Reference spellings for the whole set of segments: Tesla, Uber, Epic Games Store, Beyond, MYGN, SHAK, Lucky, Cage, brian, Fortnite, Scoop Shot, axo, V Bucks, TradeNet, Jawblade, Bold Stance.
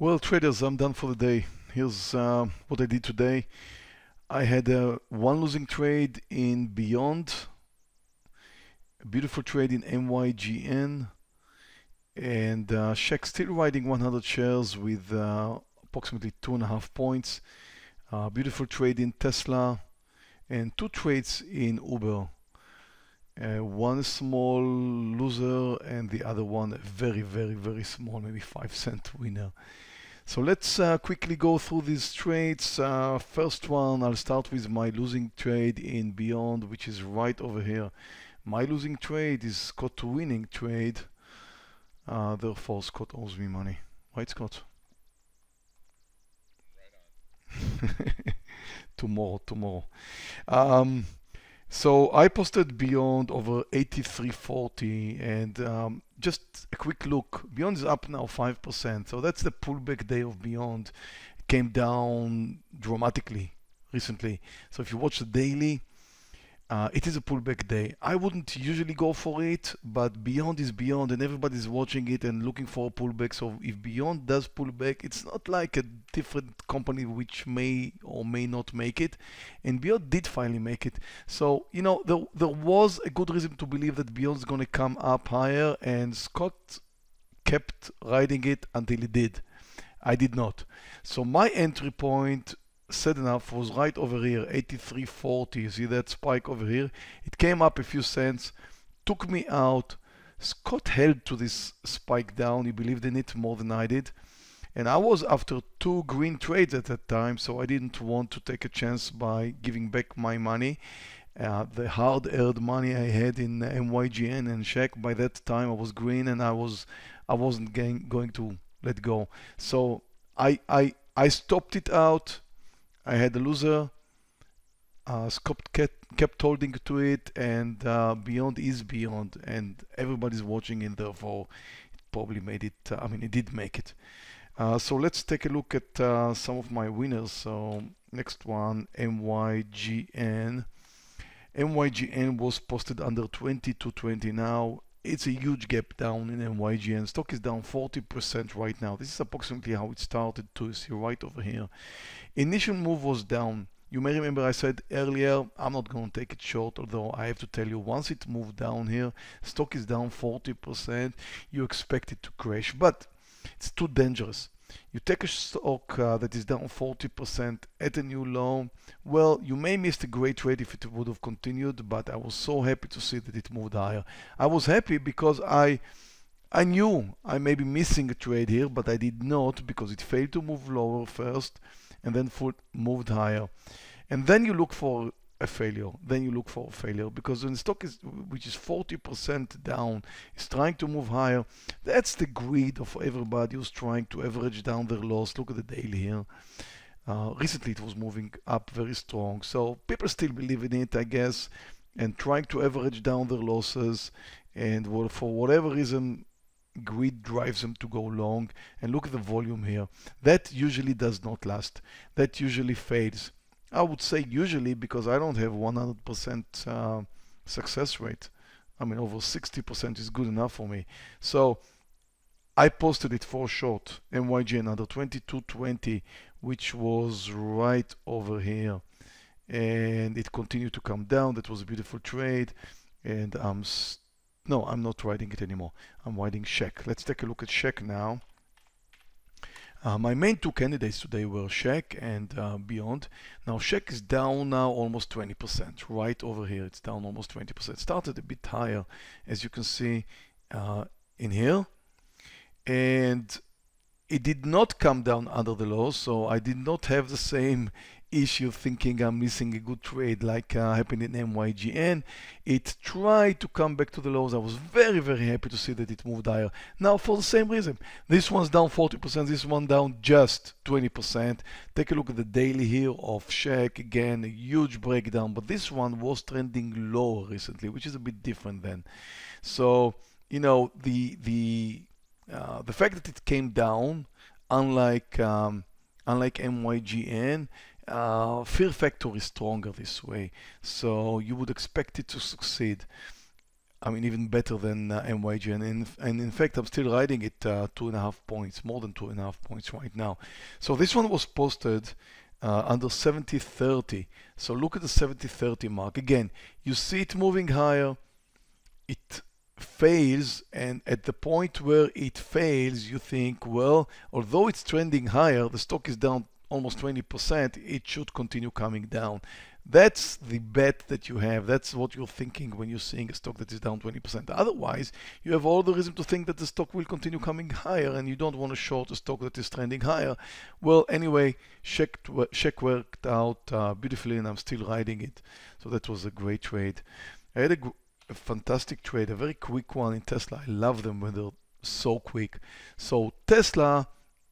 Well, traders, I'm done for the day. Here's what I did today. I had one losing trade in Beyond, a beautiful trade in MYGN, and SHAK still riding 100 shares with approximately 2.5 points. Beautiful trade in Tesla, and two trades in Uber. One small loser and the other one very, very, very small, maybe 5-cent winner. So let's quickly go through these trades. First one, I'll start with my losing trade in Beyond, which is right over here. My losing trade is Scott's winning trade. Therefore, Scott owes me money. Right, Scott? Right on. Tomorrow. So I posted Beyond over 83.40, and just a quick look. Beyond is up now 5%, so that's the pullback day of Beyond. It came down dramatically recently. So if you watch the daily, it is a pullback day. I wouldn't usually go for it, but Beyond is Beyond, and everybody's watching it and looking for a pullback. So if Beyond does pull back, it's not like a different company which may or may not make it. And Beyond did finally make it. So, you know, there was a good reason to believe that Beyond is going to come up higher, and Scott kept riding it until he did. I did not. So my entry point, sad enough, was right over here, 83.40. You see that spike over here? It came up a few cents, took me out. Scott held to this spike down. He believed in it more than I did, and I was after two green trades at that time, so I didn't want to take a chance by giving back my money, the hard-earned money I had in MYGN and SHAK. By that time I was green, and I wasn't going to let go, so I stopped it out. I had a loser. Scott kept holding to it, and Beyond is Beyond, and everybody's watching, and therefore it probably made it. I mean, it did make it. So let's take a look at some of my winners. So next one, MYGN. MYGN was posted under 22.20 now. It's a huge gap down in MYGN. Stock is down 40% right now. This is approximately how it started to see right over here. Initial move was down. You may remember I said earlier, I'm not going to take it short, although I have to tell you, once it moved down here, stock is down 40%. You expect it to crash, but it's too dangerous. You take a stock that is down 40% at a new low. Well, you may miss a great trade if it would have continued, but I was so happy to see that it moved higher. I was happy because I knew I may be missing a trade here, but I did not, because it failed to move lower first and then moved higher. And then you look for a failure. Then you look for a failure, because when the stock is, which is 40% down, is trying to move higher, that's the greed of everybody who's trying to average down their loss. Look at the daily here. Recently it was moving up very strong, so people still believe in it, I guess, and trying to average down their losses, and well, for whatever reason, greed drives them to go long. And look at the volume here. That usually does not last. That usually fades. I would say usually, because I don't have 100% success rate. I mean, over 60% is good enough for me. So I posted it for short, MYGN under 22.20, which was right over here, and it continued to come down. That was a beautiful trade, and I'm not riding it anymore. I'm riding SHAK. Let's take a look at SHAK now. My main two candidates today were SHAK and Beyond. Now SHAK is down now almost 20%. Right over here, it's down almost 20%. Started a bit higher, as you can see in here, and it did not come down under the low, so I did not have the same issue thinking I'm missing a good trade like happened in MYGN. It tried to come back to the lows. I was very, very happy to see that it moved higher. Now, for the same reason, this one's down 40%, this one down just 20%. Take a look at the daily here of SHAK. Again, a huge breakdown, but this one was trending lower recently, which is a bit different then. So, you know, the fact that it came down, unlike MYGN, fear factor is stronger this way, so you would expect it to succeed. I mean, even better than MYGN, and in fact, I'm still riding it 2.5 points, more than 2.5 points right now. So this one was posted under 70.30. So look at the 70.30 mark. Again, you see it moving higher, it fails, and at the point where it fails, you think, well, although it's trending higher, the stock is down almost 20%, it should continue coming down. That's the bet that you have. That's what you're thinking when you're seeing a stock that is down 20%. Otherwise, you have all the reason to think that the stock will continue coming higher, and you don't want to short a stock that is trending higher. Well, anyway, SHAK worked out beautifully, and I'm still riding it. So that was a great trade. I had a fantastic trade, a very quick one in Tesla. I love them when they're so quick. So Tesla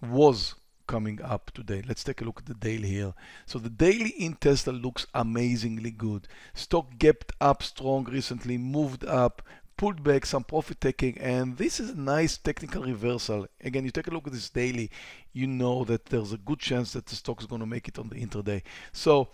was coming up today. Let's take a look at the daily here. So the daily in Tesla looks amazingly good. Stock gapped up strong recently, moved up, pulled back, some profit taking, and this is a nice technical reversal. Again, you take a look at this daily, you know that there's a good chance that the stock is going to make it on the intraday. So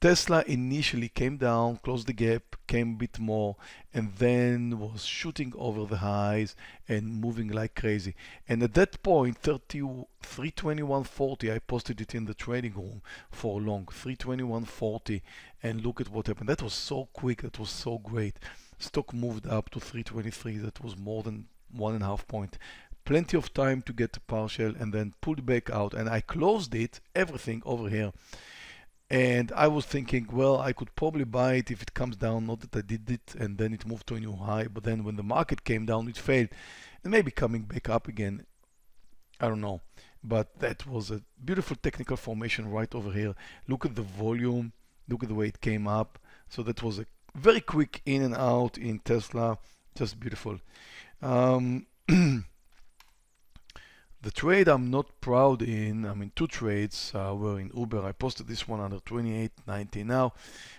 Tesla initially came down, closed the gap, came a bit more, and then was shooting over the highs and moving like crazy. And at that point, 321.40, I posted it in the trading room for long, 321.40, and look at what happened. That was so quick, that was so great. Stock moved up to 323, that was more than 1.5 points. Plenty of time to get the partial and then pulled back out, and I closed it, everything over here. And I was thinking, well, I could probably buy it if it comes down, not that I did it, and then it moved to a new high, but then when the market came down, it failed. And maybe coming back up again, I don't know. But that was a beautiful technical formation right over here. Look at the volume, look at the way it came up. So that was a very quick in and out in Tesla, just beautiful. The trade I'm not proud in, I mean, two trades were in Uber. I posted this one under 28.90. Now,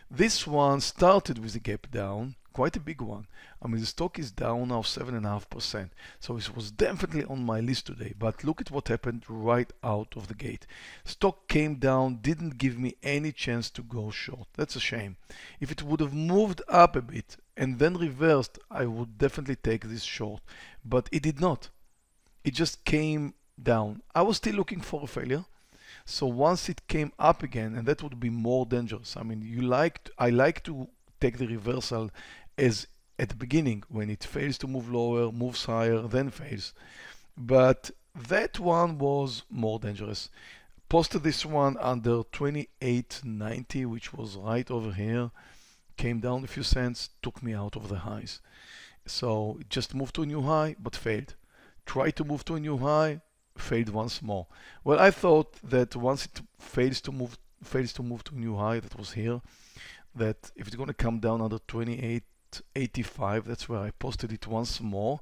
this one started with a gap down, quite a big one. I mean, the stock is down now 7.5%. So it was definitely on my list today. But look at what happened right out of the gate. Stock came down, didn't give me any chance to go short. That's a shame. If it would have moved up a bit and then reversed, I would definitely take this short. But it did not. It just came down. I was still looking for a failure. So once it came up again, and that would be more dangerous. I mean, I like to take the reversal as at the beginning, when it fails to move lower, moves higher, then fails. But that one was more dangerous. Posted this one under 28.90, which was right over here. Came down a few cents, took me out of the highs. So it just moved to a new high, but failed. Tried to move to a new high, failed once more. Well, I thought that once it fails to move to a new high, that was here, that if it's going to come down under 28.85, that's where I posted it once more,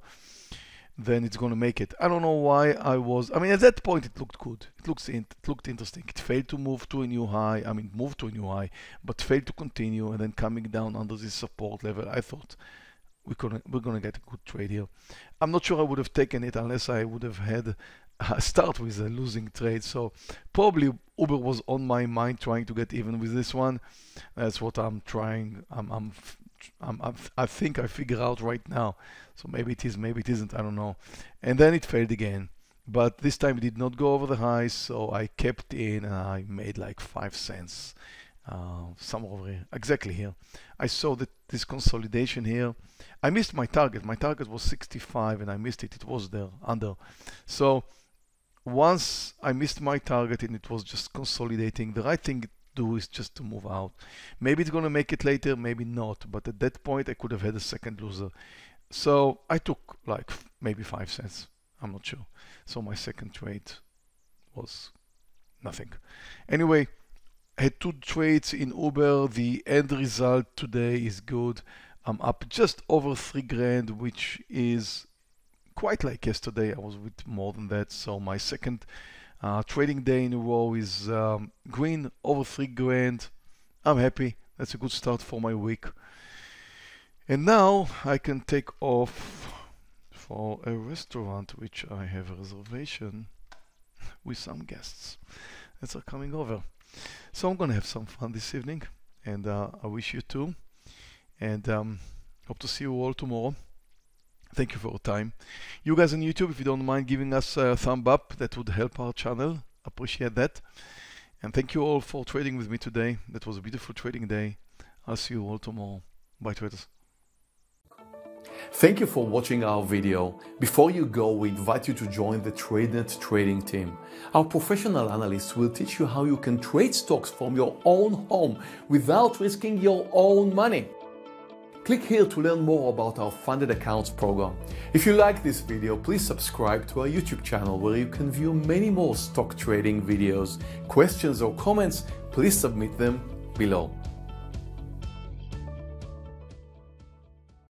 then it's going to make it. I don't know why I was, I mean, at that point it looked good. It looked interesting. It failed to move to a new high, I mean, moved to a new high, but failed to continue, and then coming down under this support level, I thought, we're going to get a good trade here. I'm not sure I would have taken it unless I would have had a start with a losing trade. So probably Uber was on my mind trying to get even with this one. That's what I'm trying. I think I figure out right now. So maybe it is, maybe it isn't. I don't know. And then it failed again. But this time it did not go over the highs. So I kept in and I made like 5 cents. Somewhere over here, exactly here. I saw that this consolidation here. I missed my target. My target was 65 and I missed it. It was there under. So once I missed my target and it was just consolidating, the right thing to do is just to move out. Maybe it's going to make it later, maybe not. But at that point, I could have had a second loser. So I took like maybe 5 cents. I'm not sure. So my second trade was nothing. Anyway, I had two trades in Uber. The end result today is good. I'm up just over 3 grand, which is quite like yesterday. I was with more than that. So my second trading day in a row is green, over 3 grand. I'm happy. That's a good start for my week. And now I can take off for a restaurant, which I have a reservation with some guests that are coming over. So I'm going to have some fun this evening, and I wish you too. And Hope to see you all tomorrow. Thank you for your time. You guys on YouTube, if you don't mind giving us a thumb up, that would help our channel. Appreciate that. And thank you all for trading with me today. That was a beautiful trading day. I'll see you all tomorrow. Bye, traders. Thank you for watching our video. Before you go, we invite you to join the TradeNet trading team. Our professional analysts will teach you how you can trade stocks from your own home without risking your own money. Click here to learn more about our funded accounts program. If you like this video, please subscribe to our YouTube channel where you can view many more stock trading videos. Questions or comments, please submit them below.